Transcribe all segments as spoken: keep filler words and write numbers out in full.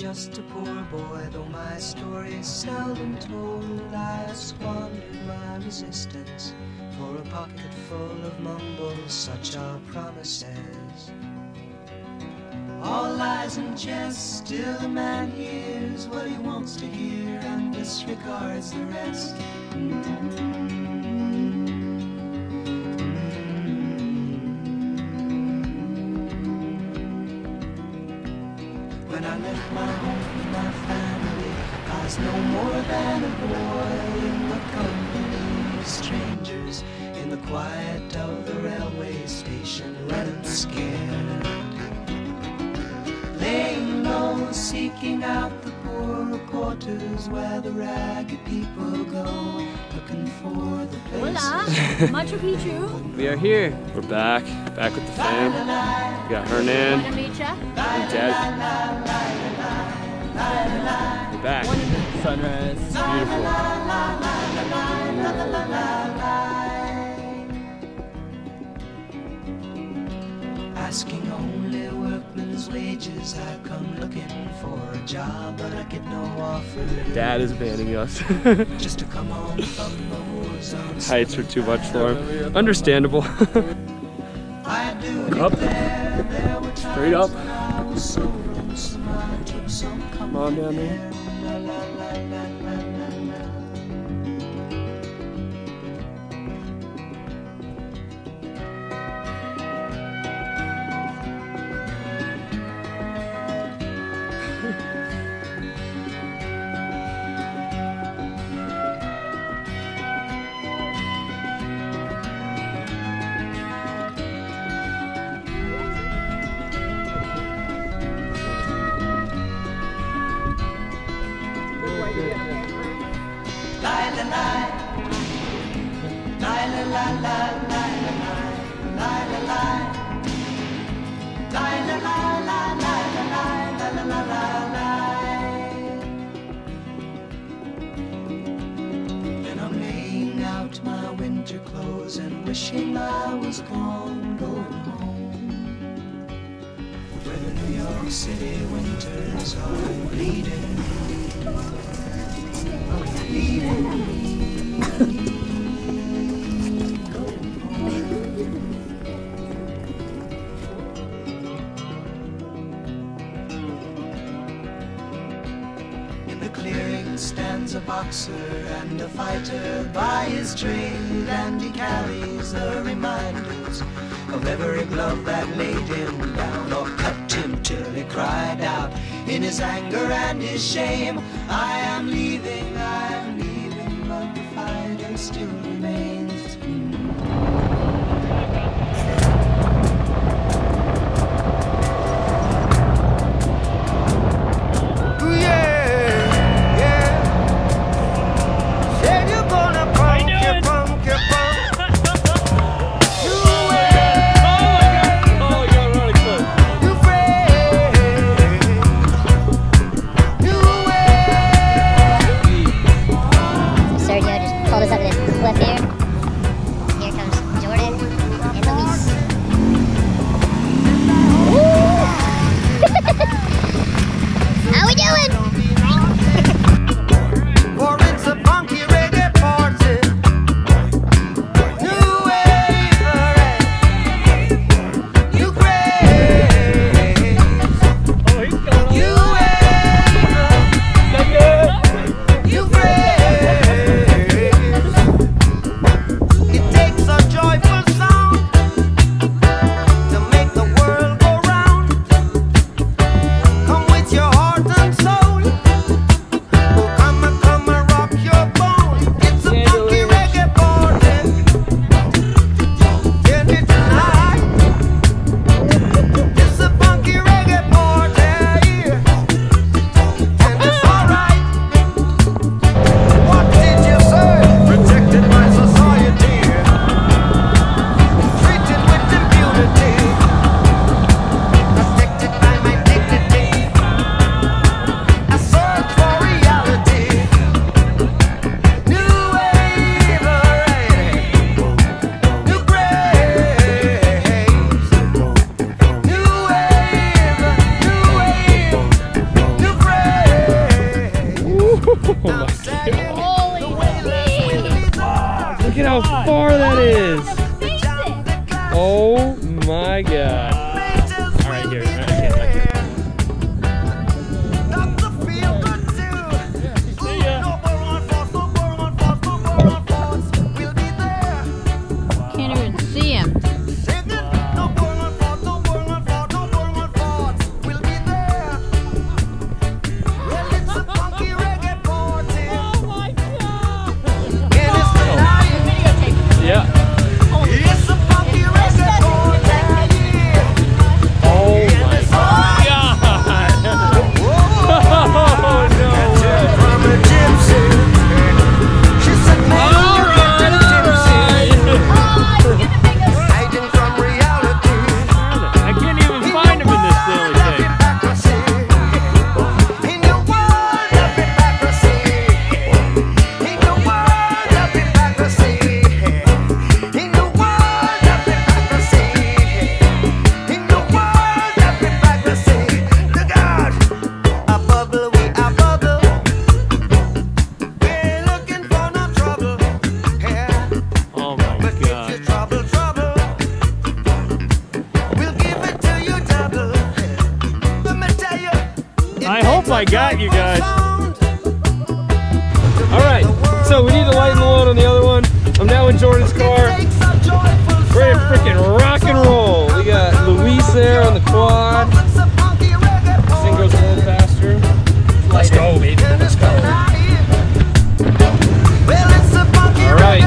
just a poor boy, though my story is seldom told. I squandered my resistance for a pocket full of mumbles, such are promises. All lies and jest, still the man hears what he wants to hear and disregards the rest. When I left my home and my family, I was no more than a boy in the company of strangers, in the quiet of the railway station, running scared. Laying low, seeking out the poorer quarters where the ragged people go, looking for the places. Hola, Machu Picchu. We are here. We're back, back with the fam. We got Hernan. And Dad. We're back. Sunrise. It's beautiful. Asking only workman's wages, I come looking for a job, but I get no offer. Dad is banning us. Just to come home from the war zone. Heights were too much for him. Understandable. I do up. There, there were straight up. I was so loose, I took some comfort. Come on down there. La, la, la, la, la, clothes and wishing I was gone, going home, where the New York City winters are bleeding, are bleeding, going home. In the clearing stands a boxer and a fighter by his trade, and he carries the reminders of every glove that laid him down or cut him till he cried out in his anger and his shame. I am leaving, I am leaving, but the fighter still remains. Sergio just pulled us up in his clip my god. All right, here. All right, here. I got you guys. Alright, so we need to lighten the load on the other one. I'm now in Jordan's car. We're gonna freaking rock and roll. We got Luis there on the quad. This thing goes a little faster. Let's go, baby. Let's go. Alright.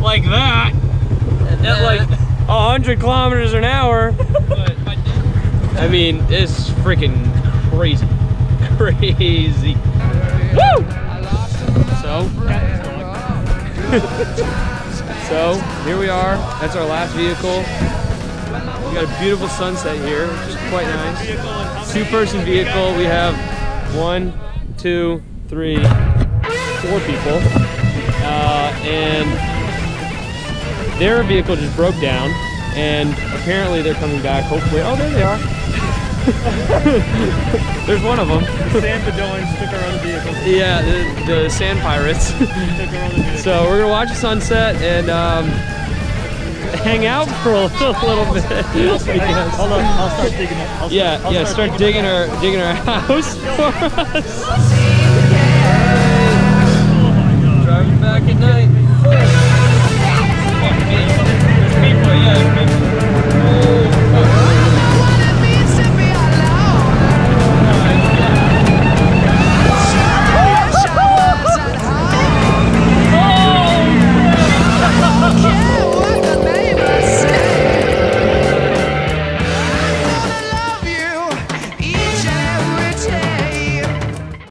like that, and at that. like a hundred kilometers an hour, I mean, it's freaking crazy, crazy. Woo! So. So here we are, that's our last vehicle. We got a beautiful sunset here, which is quite nice. Two person vehicle, we have one, two, three, four people. Uh, and their vehicle just broke down and apparently they're coming back, hopefully. Oh, there they are. There's one of them. The sand Bedoins took our own vehicle. Yeah, the, the sand pirates. Took our own vehicle. So we're gonna watch the sunset and um, hang out for a little, little bit. Yes. Hold on, I'll start digging it. I'll yeah, start, I'll yeah, start, start digging, digging our digging our house for us.